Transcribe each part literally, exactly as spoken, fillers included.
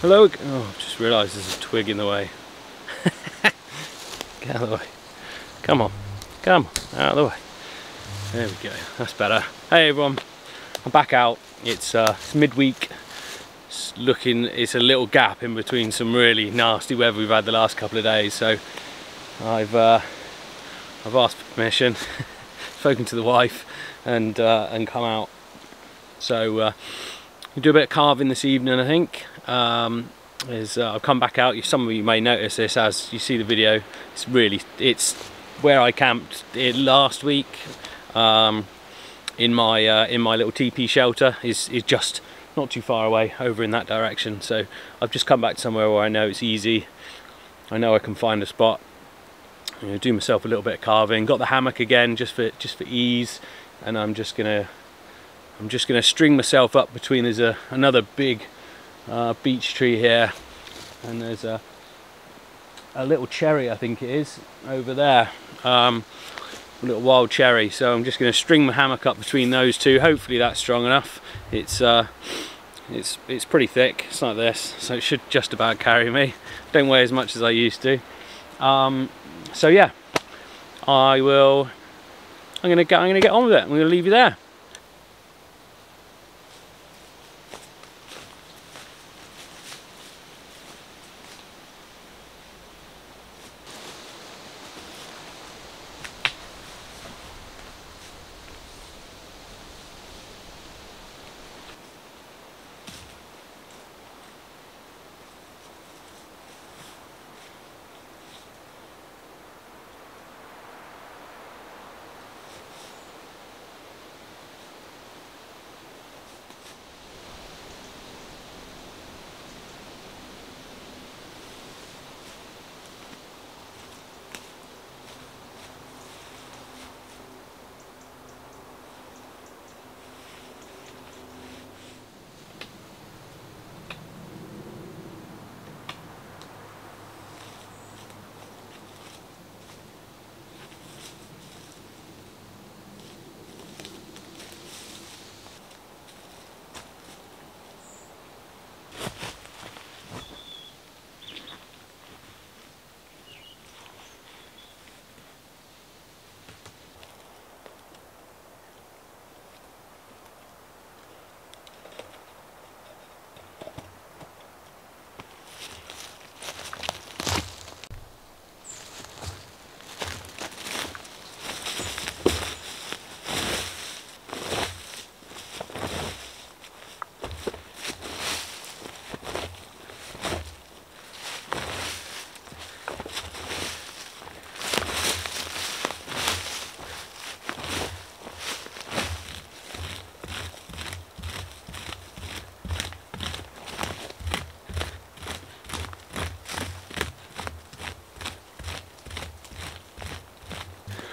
Hello, oh, just realised there's a twig in the way. Get out of the way. Come on, come on, out of the way. There we go, that's better. Hey everyone, I'm back out. It's, uh, it's midweek. It's looking, it's a little gap in between some really nasty weather we've had the last couple of days. So I've uh, I've asked for permission, spoken to the wife, and uh, and come out. So uh, we'll do a bit of carving this evening, I think. Um, is uh, I've come back out. Some of you may notice this as you see the video. It's really it's where I camped it last week um, in my uh, in my little teepee shelter. Is is just not too far away over in that direction, so I've just come back to somewhere where I know it's easy. I know I can find a spot, you know, do myself a little bit of carving. Got the hammock again just for just for ease, and I'm just gonna I'm just gonna string myself up between there's a another big uh, beech tree here, and there's a a little cherry, I think it is, over there, um, a little wild cherry. So I'm just gonna string my hammock up between those two. Hopefully that's strong enough. It's uh, it's it's pretty thick. It's like this, so it should just about carry me. Don't weigh as much as I used to. Um, so yeah, I will. I'm gonna get. I'm gonna get on with it. I'm gonna leave you there.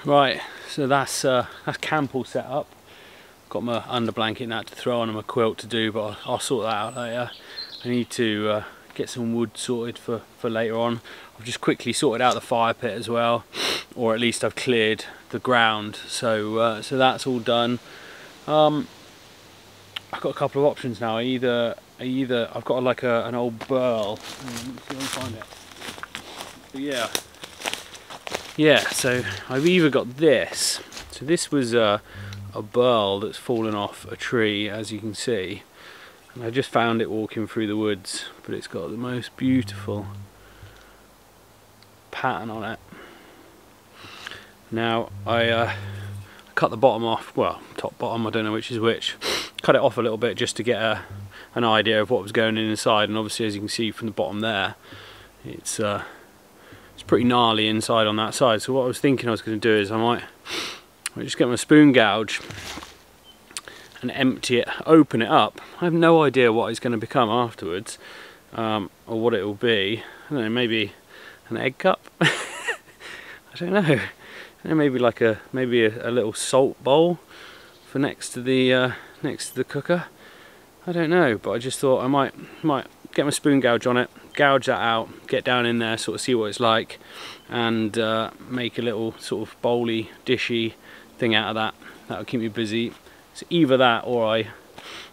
Right, so that's uh, that's camp all set up. Got my under blanket and that to throw on and my quilt to do, but I'll, I'll sort that out later. I need to uh, get some wood sorted for, for later on. I've just quickly sorted out the fire pit as well, or at least I've cleared the ground, so uh, so that's all done. Um, I've got a couple of options now. I either I either I've got like a, an old burl. Let me see if I can find it. But yeah. Yeah, so I've either got this. So this was a, a burl that's fallen off a tree, as you can see. And I just found it walking through the woods, but it's got the most beautiful pattern on it. Now, I uh, cut the bottom off, well, top bottom, I don't know which is which. Cut it off a little bit just to get a, an idea of what was going in inside. And obviously, as you can see from the bottom there, it's... Uh, It's pretty gnarly inside on that side. So what I was thinking I was going to do is I might I'll just get my spoon gouge and empty it, open it up. I have no idea what it's going to become afterwards, um, or what it will be. I don't know, maybe an egg cup. I don't know. I don't know, maybe like a maybe a, a little salt bowl for next to the uh, next to the cooker. I don't know, but I just thought I might might get my spoon gouge on it. Gouge that out, get down in there, sort of see what it's like, and uh, make a little sort of bowly, dishy thing out of that. That'll keep me busy. It's either that or I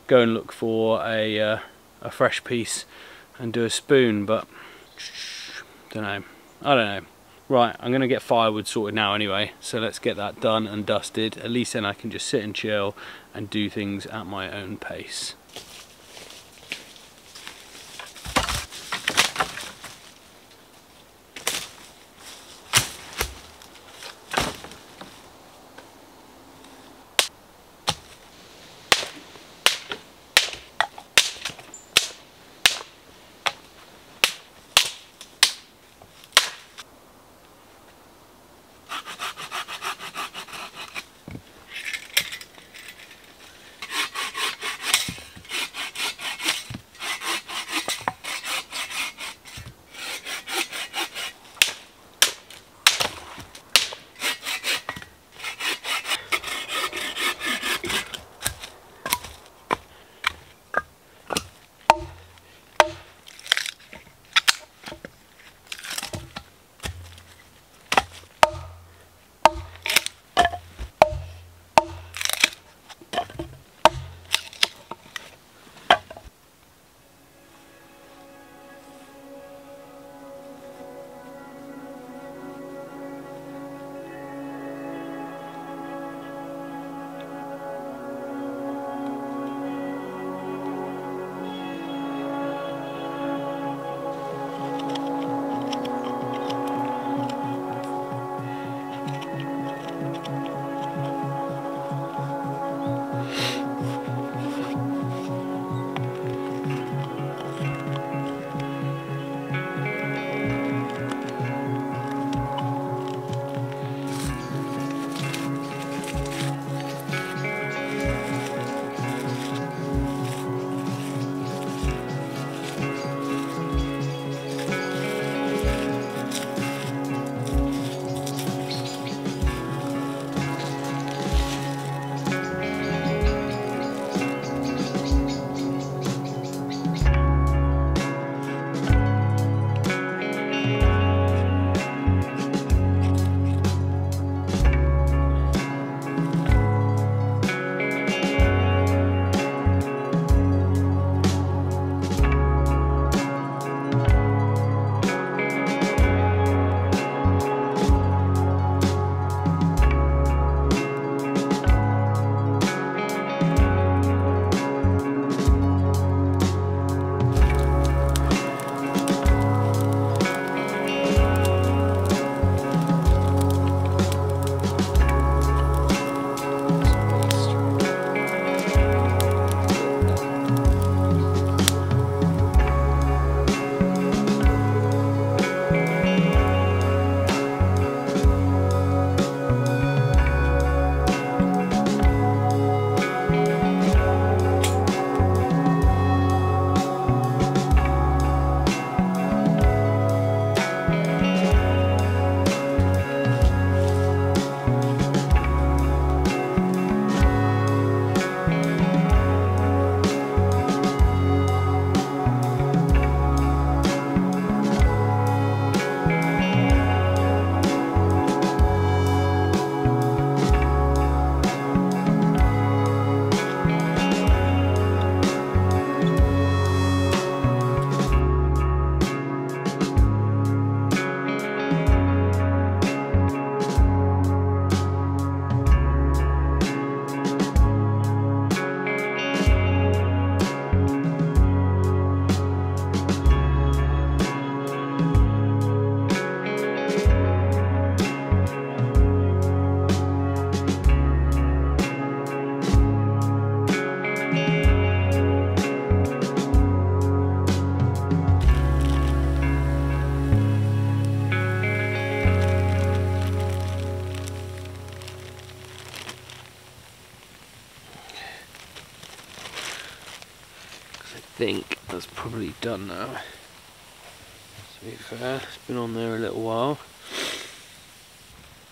go and look for a, uh, a fresh piece and do a spoon, but don't know. I don't know. Right, I'm gonna get firewood sorted now anyway, so let's get that done and dusted. At least then I can just sit and chill and do things at my own pace. I think that's probably done now. To be fair, it's been on there a little while.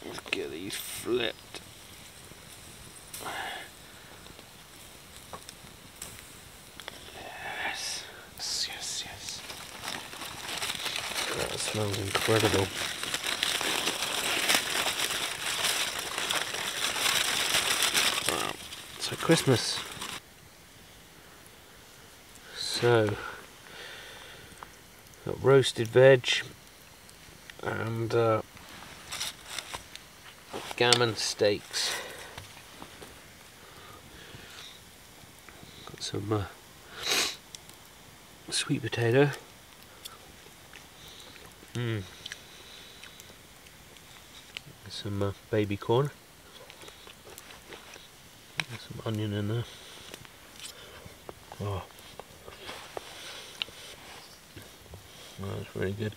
Let's get these flipped. Yes, yes, yes, yes. That smells incredible. Wow. So Christmas. So, Got roasted veg and uh, gammon steaks. Got some uh, sweet potato. Mm. Some uh, baby corn. Some onion in there. Oh. Oh, that's very good.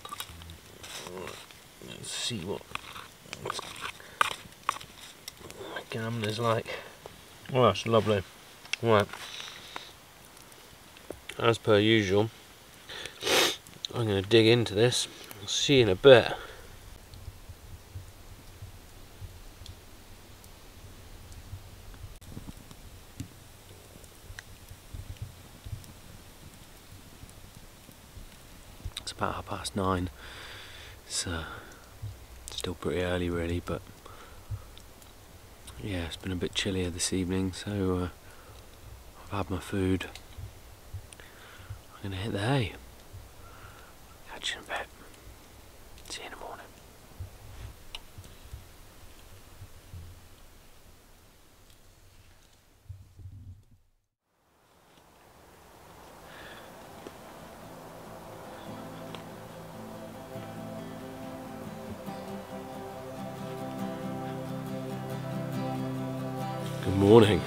Let's see what gammon is like. Oh, that's lovely. Right. As per usual, I'm going to dig into this. I'll see you in a bit. It's about half past nine. It's uh, still pretty early, really, but yeah, it's been a bit chillier this evening, so uh, I've had my food. I'm gonna hit the hay. Catch you in a bit. See you in a morning. Good morning.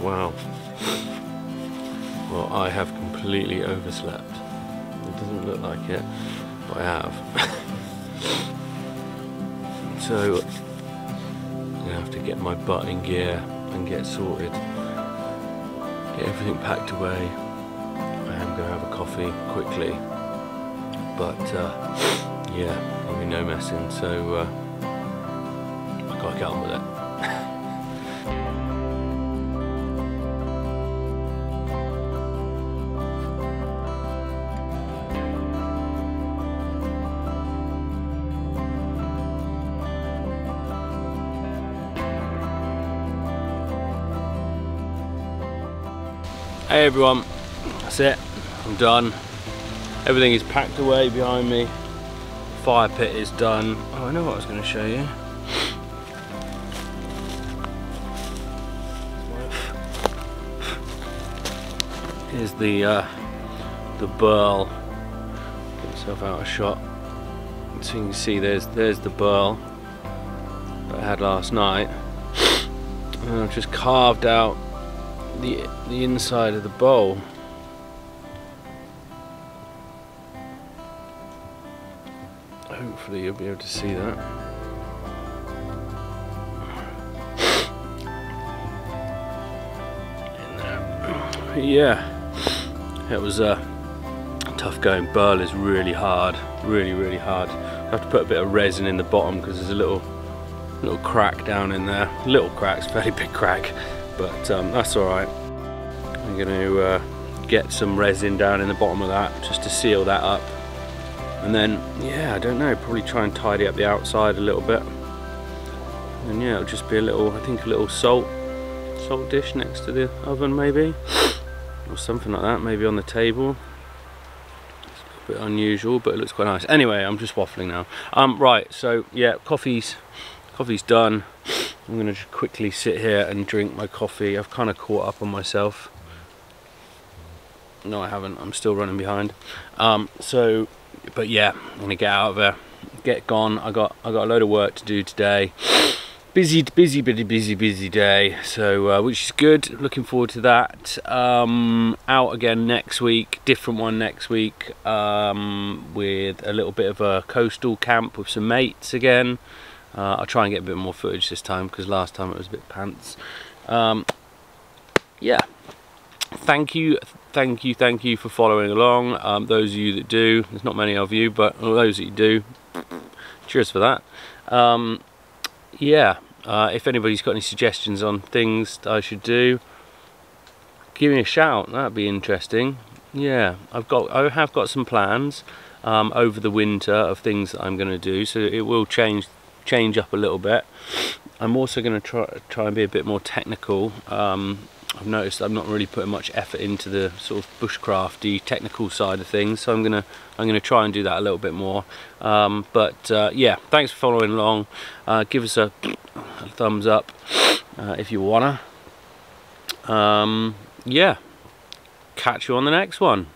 Wow. Well, I have completely overslept. It doesn't look like it, but I have. So, I'm gonna have to get my butt in gear and get sorted. Get everything packed away. I am gonna have a coffee quickly. But, uh, yeah, there'll be no messing, so uh, I gotta get on with it. Hey everyone, that's it, I'm done. Everything is packed away behind me. Fire pit is done. Oh, I know what I was going to show you. Here's the uh, the burl. Get myself out of shot. So you can see there's there's the burl that I had last night. And I've just carved out the the inside of the bowl. Hopefully you'll be able to see that. In there. Yeah, it was uh, tough going. Burl is really hard, really really hard. I have to put a bit of resin in the bottom because there's a little little crack down in there. Little cracks, fairly big crack. But um, that's alright. I'm going to uh, get some resin down in the bottom of that just to seal that up. And then, yeah, I don't know, probably try and tidy up the outside a little bit. And yeah, it'll just be a little, I think a little salt, salt dish next to the oven maybe. Or something like that, maybe on the table. It's a bit unusual, but it looks quite nice. Anyway, I'm just waffling now. Um, right, so yeah, coffee's, coffee's done. I'm going to just quickly sit here and drink my coffee. I've kind of caught up on myself. No, I haven't. I'm still running behind. Um, so, but yeah, I'm going to get out of there, get gone. I got I got a load of work to do today. Busy, busy, busy, busy, busy day. So, uh, which is good. Looking forward to that. Um, out again next week. Different one next week um, with a little bit of a coastal camp with some mates again. Uh, I'll try and get a bit more footage this time because last time it was a bit pants. Um, yeah, thank you, thank you, thank you for following along. Um, those of you that do, there's not many of you, but those that you do, cheers for that. Um, yeah, uh, if anybody's got any suggestions on things that I should do, give me a shout. That'd be interesting. Yeah, I've got, I have got some plans um, over the winter of things that I'm going to do, so it will change. change up a little bit. I'm also going to try try and be a bit more technical um, I've noticed I'm not really putting much effort into the sort of bushcrafty technical side of things, so I'm gonna I'm gonna try and do that a little bit more. Um, but uh, yeah, thanks for following along. Uh, give us a, a thumbs up uh, if you wanna. Um, yeah, catch you on the next one.